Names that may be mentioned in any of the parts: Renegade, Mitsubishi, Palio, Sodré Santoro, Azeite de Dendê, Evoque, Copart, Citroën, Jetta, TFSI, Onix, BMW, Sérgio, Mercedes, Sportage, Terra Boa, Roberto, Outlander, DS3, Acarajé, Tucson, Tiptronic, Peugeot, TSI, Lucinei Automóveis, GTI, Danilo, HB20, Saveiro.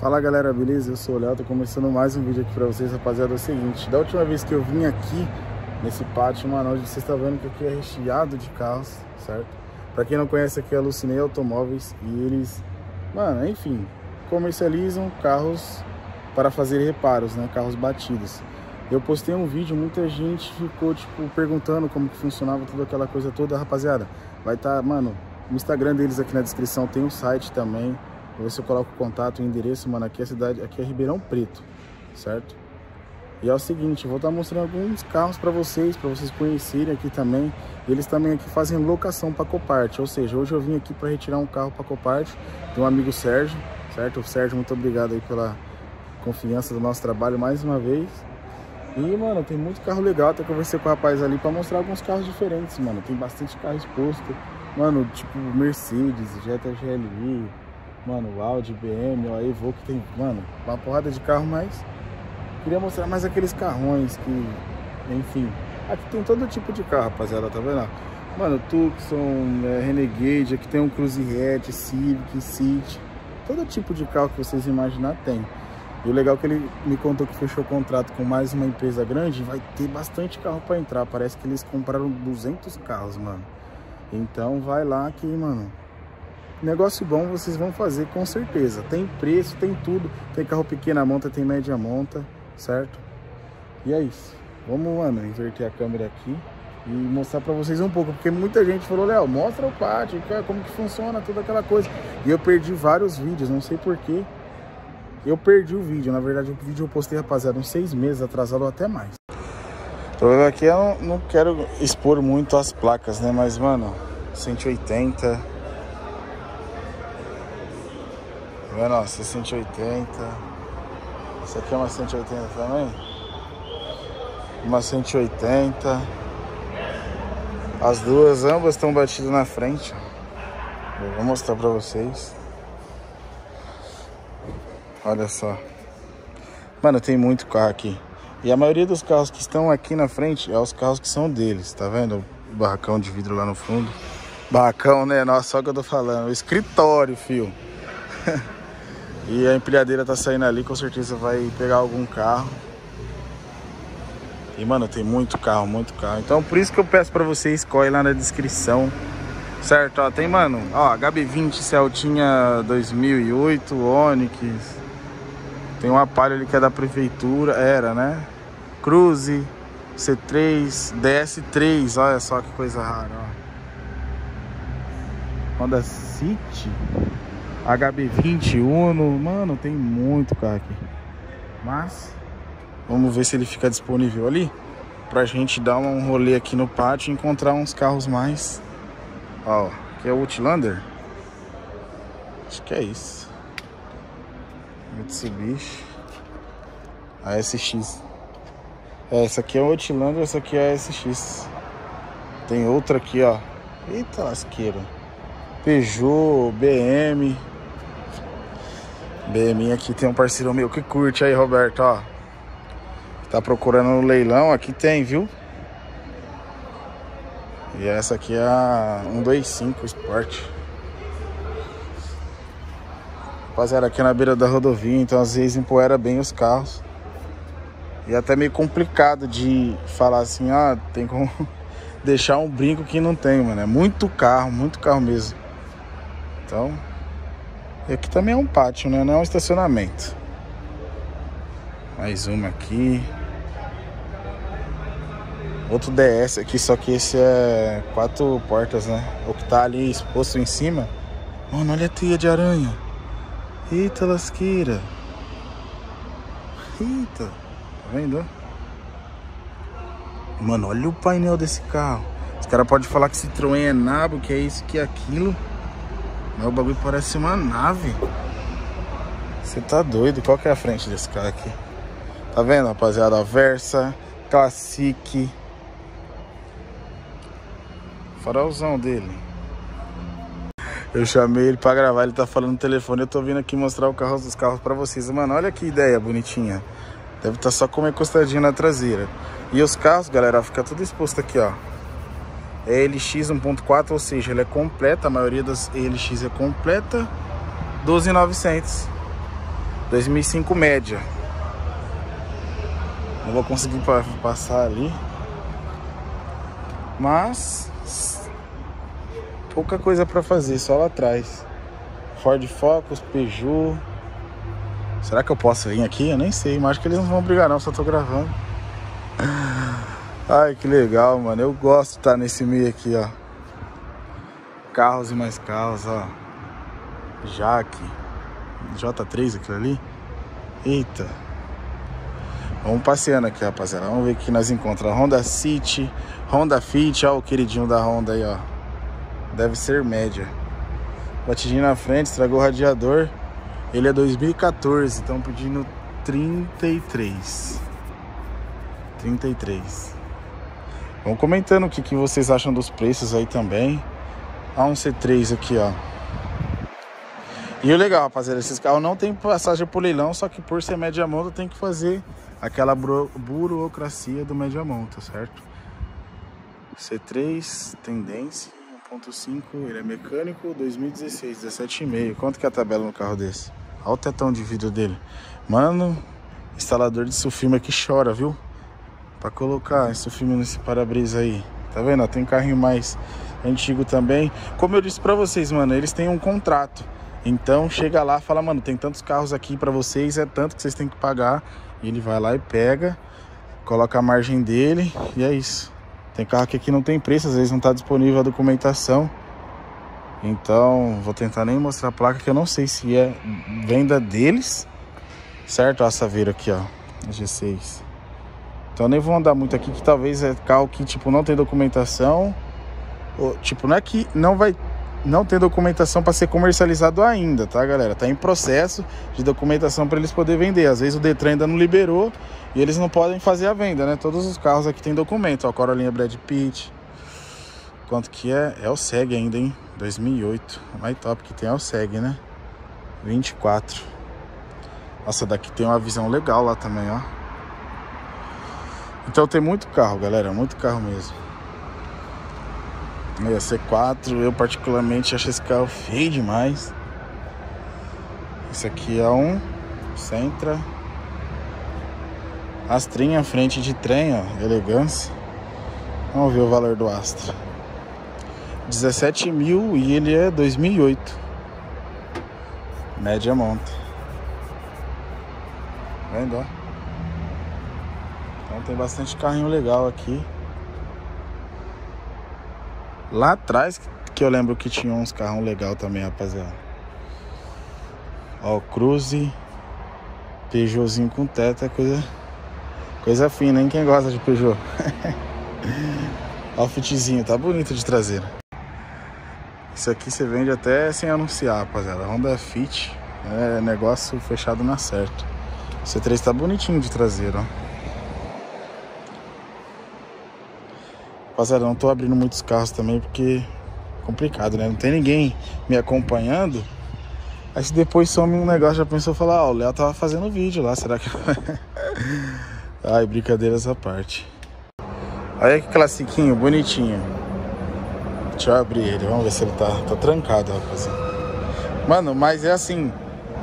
Fala galera, beleza? Eu sou o Léo, tô começando mais um vídeo aqui pra vocês, rapaziada. É o seguinte, da última vez que eu vim aqui nesse pátio, mano, hoje vocês estão vendo que aqui é recheado de carros, certo? Pra quem não conhece, aqui é a Lucinei Automóveis e eles, mano, enfim, comercializam carros para fazer reparos, né? Carros batidos. Eu postei um vídeo, muita gente ficou, tipo, perguntando como que funcionava toda aquela coisa toda, rapaziada. Vai estar, mano, o Instagram deles aqui na descrição, tem um site também. Vou ver se eu coloco o contato, o endereço, mano, aqui é a cidade, aqui é Ribeirão Preto, certo? E é o seguinte, eu vou estar mostrando alguns carros para vocês conhecerem aqui também. Eles também aqui fazem locação para Copart, ou seja, hoje eu vim aqui para retirar um carro para Copart, tem um amigo Sérgio, certo? O Sérgio, muito obrigado aí pela confiança do nosso trabalho mais uma vez. E, mano, tem muito carro legal, até conversei com o rapaz ali pra mostrar alguns carros diferentes, mano. Tem bastante carro exposto, mano, tipo Mercedes, Jetta GLI, mano, Audi, BMW, aí Evoque, tem, mano, uma porrada de carro, mas queria mostrar mais aqueles carrões que, enfim, aqui tem todo tipo de carro, rapaziada, tá vendo? Mano, Tucson, Renegade, aqui tem um Cruzierette, Civic, City, todo tipo de carro que vocês imaginar tem. E o legal é que ele me contou que fechou o contrato com mais uma empresa grande, vai ter bastante carro para entrar. Parece que eles compraram 200 carros, mano. Então vai lá que, mano, negócio bom vocês vão fazer com certeza. Tem preço, tem tudo. Tem carro pequena monta, tem média monta, certo? E é isso. Vamos, mano, inverter a câmera aqui e mostrar para vocês um pouco, porque muita gente falou: Léo, mostra o pátio, como que funciona toda aquela coisa. E eu perdi vários vídeos, não sei porquê. Eu perdi o vídeo, na verdade o vídeo eu postei, rapaziada, uns 6 meses atrasado ou até mais. O problema aqui é que eu não quero expor muito as placas, né? Mas, mano, 180. Nossa, 180. Isso aqui é uma 180 também. Uma 180. As duas, ambas estão batidas na frente. Eu vou mostrar pra vocês. Olha só. Mano, tem muito carro aqui. E a maioria dos carros que estão aqui na frente é os carros que são deles, tá vendo? O barracão de vidro lá no fundo. Barracão, né? Nossa, só que eu tô falando. O escritório, fio. E a empilhadeira tá saindo ali, com certeza vai pegar algum carro. E, mano, tem muito carro, muito carro. Então, por isso que eu peço pra vocês, corre lá na descrição. Certo, ó, tem, mano, ó, HB20, Celtinha 2008, Onix. Tem um Palio ali que é da prefeitura, era, né? Cruze, C3, DS3, olha só que coisa rara, ó. Honda City, HB20 Uno, mano, tem muito carro aqui. Mas, vamos ver se ele fica disponível ali, pra gente dar um rolê aqui no pátio e encontrar uns carros mais. Ó, aqui é o Outlander. Acho que é isso. Mitsubishi, a SX. É, essa aqui é o Outlander, essa aqui é a SX. Tem outra aqui, ó. Eita lasqueira. Peugeot, BM. BM aqui tem um parceiro meu que curte aí, Roberto, ó. Tá procurando no leilão, aqui tem, viu? E essa aqui é a 125 Sport. Rapaziada, aqui na beira da rodovia, então às vezes empoeira bem os carros. E é até meio complicado de falar assim, ah, tem como deixar um brinco que não tem, mano. É muito carro mesmo. Então, e aqui também é um pátio, né? Não é um estacionamento. Mais uma aqui. Outro DS aqui, só que esse é 4 portas, né? O que tá ali exposto em cima. Mano, olha a teia de aranha. Eita lasqueira. Eita. Tá vendo? Mano, olha o painel desse carro. Os caras podem falar que esse Citroën é nabo, que é isso, que é aquilo. Mas o bagulho parece uma nave. Você tá doido? Qual que é a frente desse carro aqui? Tá vendo, rapaziada? A Versa, Classic. Farolzão dele. Eu chamei ele pra gravar, ele tá falando no telefone. Eu tô vindo aqui mostrar o carro, os carros pra vocês. Mano, olha que ideia bonitinha. Deve estar só com uma encostadinha na traseira. E os carros, galera, fica tudo exposto aqui, ó. É ELX 1.4, ou seja, ele é completa. A maioria das ELX é completa. 12.900. 2005 média. Não vou conseguir passar ali, mas pouca coisa para fazer, só lá atrás. Ford Focus, Peugeot. Será que eu posso vir aqui? Eu nem sei, mas acho que eles não vão brigar não, só tô gravando. Ai, que legal, mano. Eu gosto de estar nesse meio aqui, ó. Carros e mais carros, ó. Jaque. J3, aquilo ali. Eita. Vamos passeando aqui, rapaziada. Vamos ver o que nós encontramos. Honda City, Honda Fit. Ó, o queridinho da Honda aí, ó. Deve ser média. Batidinho na frente, estragou o radiador. Ele é 2014, estão pedindo 33. 33. Vão comentando o que vocês acham dos preços aí também. Há um C3 aqui, ó. E o legal, rapaziada, esses carros não tem passagem por leilão, só que por ser média monta tem que fazer aquela burocracia do média monta, certo? C3, tendência. 1.5, ele é mecânico, 2016, 17,5. Quanto que é a tabela no carro desse? Olha o tetão de vidro dele. Mano, instalador de sulfilme que chora, viu? Pra colocar sulfilme nesse para-brisa aí. Tá vendo? Tem um carrinho mais antigo também. Como eu disse pra vocês, mano, eles têm um contrato. Então chega lá e fala, mano, tem tantos carros aqui pra vocês, é tanto que vocês têm que pagar. E ele vai lá e pega, coloca a margem dele e é isso. Tem carro que aqui não tem preço, às vezes não está disponível a documentação. Então, vou tentar nem mostrar a placa, que eu não sei se é venda deles. Certo? Ó, a Saveiro aqui, ó. G6. Então, nem vou andar muito aqui, que talvez é carro que, tipo, não tem documentação. Ou, tipo, não é que não vai... Não tem documentação para ser comercializado ainda, tá, galera? Tá em processo de documentação para eles poderem vender. Às vezes o Detran ainda não liberou e eles não podem fazer a venda, né? Todos os carros aqui tem documento. Ó, Corolinha Brad Pitt. Quanto que é? É o SEG ainda, hein? 2008. O mais top que tem é o SEG, né? 24. Nossa, daqui tem uma visão legal lá também, ó. Então tem muito carro, galera. Muito carro mesmo. É, C4, eu particularmente acho esse carro feio demais. Esse aqui é um Sentra. Astrinha, frente de trem, ó, elegância. Vamos ver o valor do Astra. 17 mil e ele é 2008. Média monta. Vendo, ó. Então tem bastante carrinho legal aqui. Lá atrás, que eu lembro que tinha uns carrão legal também, rapaziada. Ó, Cruze. Peugeotzinho com teto é coisa fina, hein? Quem gosta de Peugeot? Ó o Fitzinho, tá bonito de traseira. Isso aqui você vende até sem anunciar, rapaziada. Honda Fit, é negócio fechado na certa. O C3 tá bonitinho de traseira, ó. Rapaziada, não tô abrindo muitos carros também porque é complicado, né? Não tem ninguém me acompanhando. Aí se depois some um negócio, já pensou falar, ó, o Léo tava fazendo vídeo lá, será que... Ai, brincadeira essa parte. Olha que classiquinho, bonitinho. Deixa eu abrir ele, vamos ver se ele tá trancado, rapaziada. Mano, mas é assim,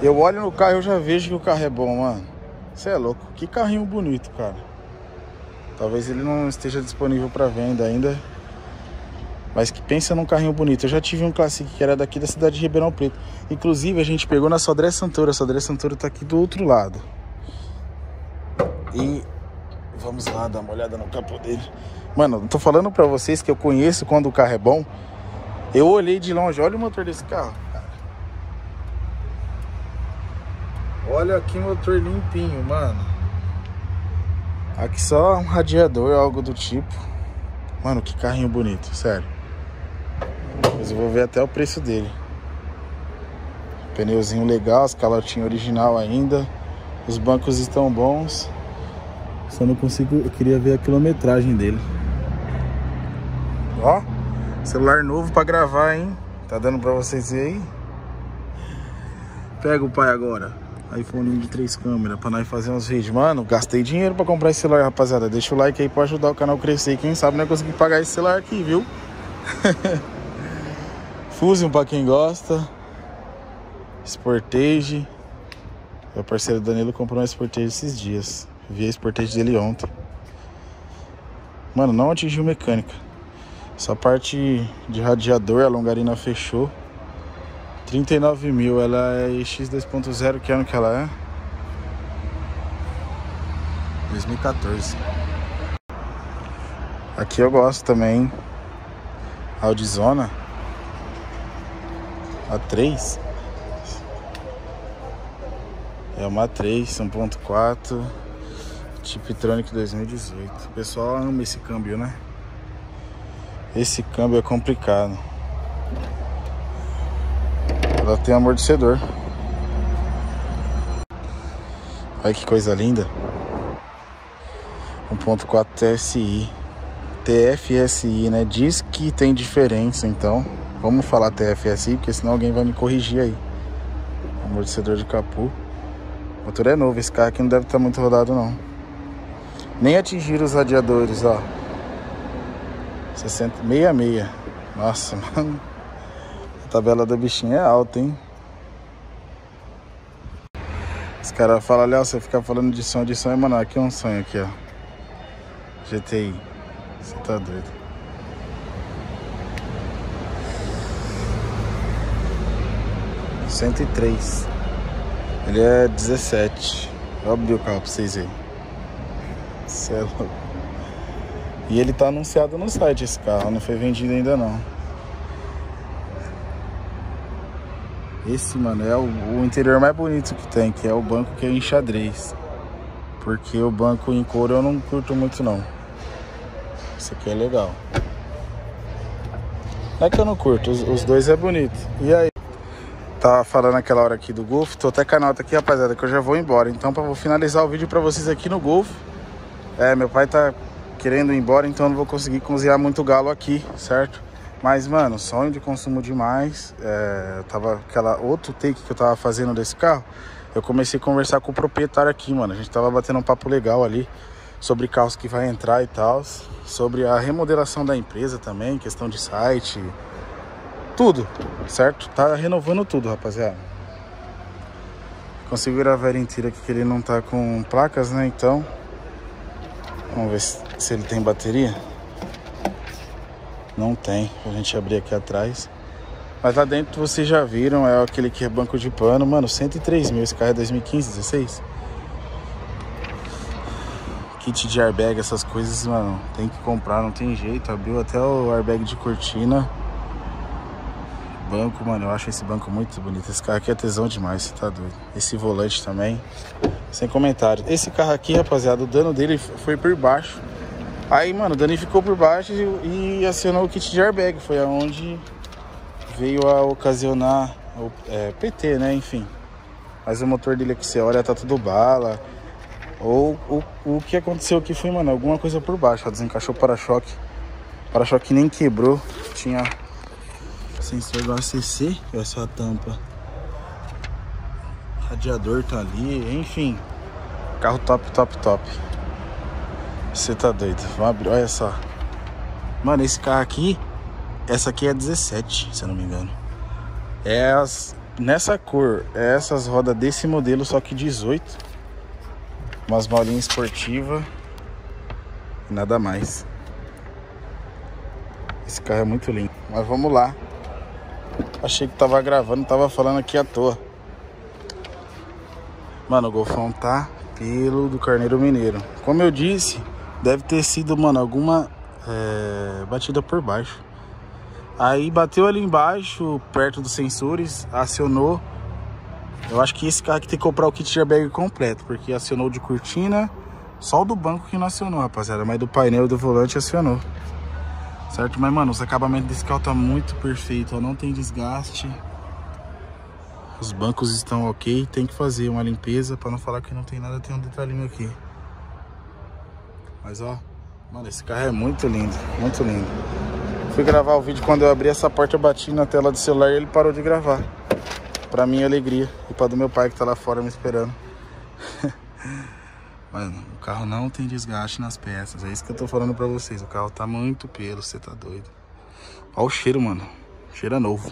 eu olho no carro e eu já vejo que o carro é bom, mano. Você é louco, que carrinho bonito, cara. Talvez ele não esteja disponível para venda ainda. Mas que pensa num carrinho bonito. Eu já tive um Classic que era daqui da cidade de Ribeirão Preto. Inclusive a gente pegou na Sodré Santoro. A Sodré Santoro tá aqui do outro lado. E vamos lá dar uma olhada no capô dele. Mano, eu tô falando para vocês que eu conheço quando o carro é bom. Eu olhei de longe, olha o motor desse carro, cara. Olha que motor limpinho, mano. Aqui só um radiador, algo do tipo. Mano, que carrinho bonito, sério. Mas eu vou ver até o preço dele. Pneuzinho legal, as calotinhas original ainda. Os bancos estão bons. Só não consigo, eu queria ver a quilometragem dele. Ó, celular novo pra gravar, hein? Tá dando pra vocês ver aí? Pega o pai agora. iPhone de 3 câmeras pra nós fazer uns vídeos. Mano, gastei dinheiro pra comprar esse celular, rapaziada. Deixa o like aí pra ajudar o canal a crescer. Quem sabe não é conseguir pagar esse celular aqui, viu? Fusion pra quem gosta. Sportage. Meu parceiro Danilo comprou um esportejo esses dias. Vi o esportejo dele ontem. Mano, não atingiu mecânica. Essa parte de radiador, a longarina fechou. 39 mil, ela é EX 2.0, que ano que ela é? 2014. Aqui eu gosto também, Audi Zona A3. É uma A3 1.4 Tiptronic 2018. O pessoal ama esse câmbio, né? Esse câmbio é complicado. Ela tem amortecedor. Olha que coisa linda. 1.4 TSI. TFSI, né? Diz que tem diferença, então vamos falar TFSI, porque senão alguém vai me corrigir aí. Amortecedor de capô. O motor é novo, esse carro aqui não deve estar muito rodado não. Nem atingir os radiadores, ó. 66. Nossa, mano. A tabela da bichinha é alta, hein? Os caras falam, Léo, você fica falando de som, mano, aqui é um sonho aqui, ó. GTI. Você tá doido. R$103. Ele é 17. Vou abrir o carro pra vocês verem. Cê é louco. E ele tá anunciado no site esse carro. Não foi vendido ainda não. Esse, mano, é o interior mais bonito que tem. Que é o banco que é em xadrez. Porque o banco em couro eu não curto muito não. Esse aqui é legal. Não é que eu não curto, os dois é bonito. E aí? Tava falando aquela hora aqui do Golf. Tô até com a nota aqui, rapaziada, que eu já vou embora. Então vou finalizar o vídeo pra vocês aqui no Golf. É, meu pai tá querendo ir embora, então eu não vou conseguir cozinhar muito galo aqui, certo? Mas, mano, sonho de consumo demais. É, tava aquela outro take que eu tava fazendo desse carro. Eu comecei a conversar com o proprietário aqui, mano. A gente tava batendo um papo legal ali sobre carros que vai entrar e tal, sobre a remodelação da empresa também, questão de site, tudo, certo? Tá renovando tudo, rapaziada. Consigo gravar ele inteiro aqui, que ele não tá com placas, né? Então, vamos ver se ele tem bateria. Não tem, a gente abrir aqui atrás. Mas lá dentro vocês já viram, é aquele que é banco de pano. Mano, 103 mil, esse carro é 2015, 16. Kit de airbag, essas coisas, mano, tem que comprar, não tem jeito. Abriu até o airbag de cortina. Banco, mano, eu acho esse banco muito bonito. Esse carro aqui é tesão demais, você tá doido. Esse volante também, sem comentário. Esse carro aqui, rapaziada, o dano dele foi por baixo. Aí, mano, danificou por baixo e acionou o kit de airbag. Foi aonde veio a ocasionar o PT, né, enfim. Mas o motor dele aqui, você olha, tá tudo bala. Ou o que aconteceu aqui foi, mano, alguma coisa por baixo. Ela desencaixou o para-choque. O para-choque nem quebrou. Tinha sensor do ACC. Olha só a tampa. Radiador tá ali. Enfim. Carro top, top, top. Você tá doido. Vamos abrir. Olha só. Mano, esse carro aqui. Essa aqui é 17, se eu não me engano. É nessa cor. É essas rodas desse modelo, só que 18. Umas bolinhas esportivas e nada mais. Esse carro é muito lindo. Mas vamos lá. Achei que tava gravando, tava falando aqui à toa. Mano, o Golfão tá pelo do Carneiro Mineiro. Como eu disse, deve ter sido, mano, alguma batida por baixo. Aí bateu ali embaixo, perto dos sensores, acionou. Eu acho que esse carro aqui tem que comprar o kit de airbag completo, porque acionou de cortina. Só o do banco que não acionou, rapaziada, mas do painel e do volante acionou, certo? Mas, mano, os acabamentos desse carro tá muito perfeito, ó, não tem desgaste. Os bancos estão ok, tem que fazer uma limpeza, pra não falar que não tem nada, tem um detalhinho aqui. Mas, ó, mano, esse carro é muito lindo, muito lindo. Fui gravar o vídeo, quando eu abri essa porta, eu bati na tela do celular e ele parou de gravar. Pra minha alegria e pra do meu pai que tá lá fora me esperando. Mano, o carro não tem desgaste nas peças. É isso que eu tô falando pra vocês. O carro tá muito pelo, você tá doido. Olha o cheiro, mano. Cheira novo.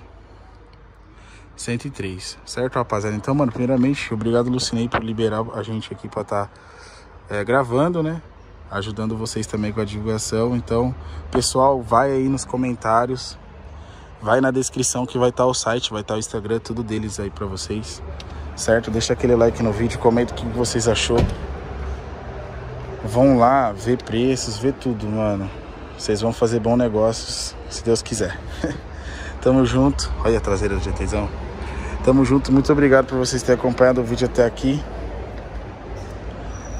103, certo, rapaziada? Então, mano, primeiramente, obrigado, Lucinei, por liberar a gente aqui pra estar gravando, né? Ajudando vocês também com a divulgação. Então, pessoal, vai aí nos comentários, vai na descrição que vai estar o site, vai estar o Instagram, tudo deles aí pra vocês, certo? Deixa aquele like no vídeo, comenta o que vocês achou. Vão lá, ver preços, ver tudo, mano. Vocês vão fazer bons negócios, se Deus quiser. Tamo junto. Olha a traseira do GTzão. Tamo junto. Muito obrigado por vocês terem acompanhado o vídeo até aqui.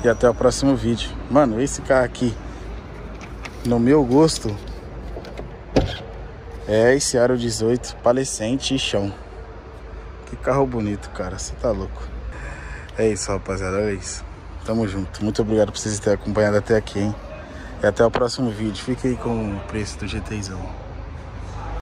E até o próximo vídeo. Mano, esse carro aqui, no meu gosto, é esse Aro 18 Palescente e chão. Que carro bonito, cara. Você tá louco. É isso, rapaziada. É isso. Tamo junto. Muito obrigado por vocês terem acompanhado até aqui, hein? E até o próximo vídeo. Fica aí com o preço do GTzão.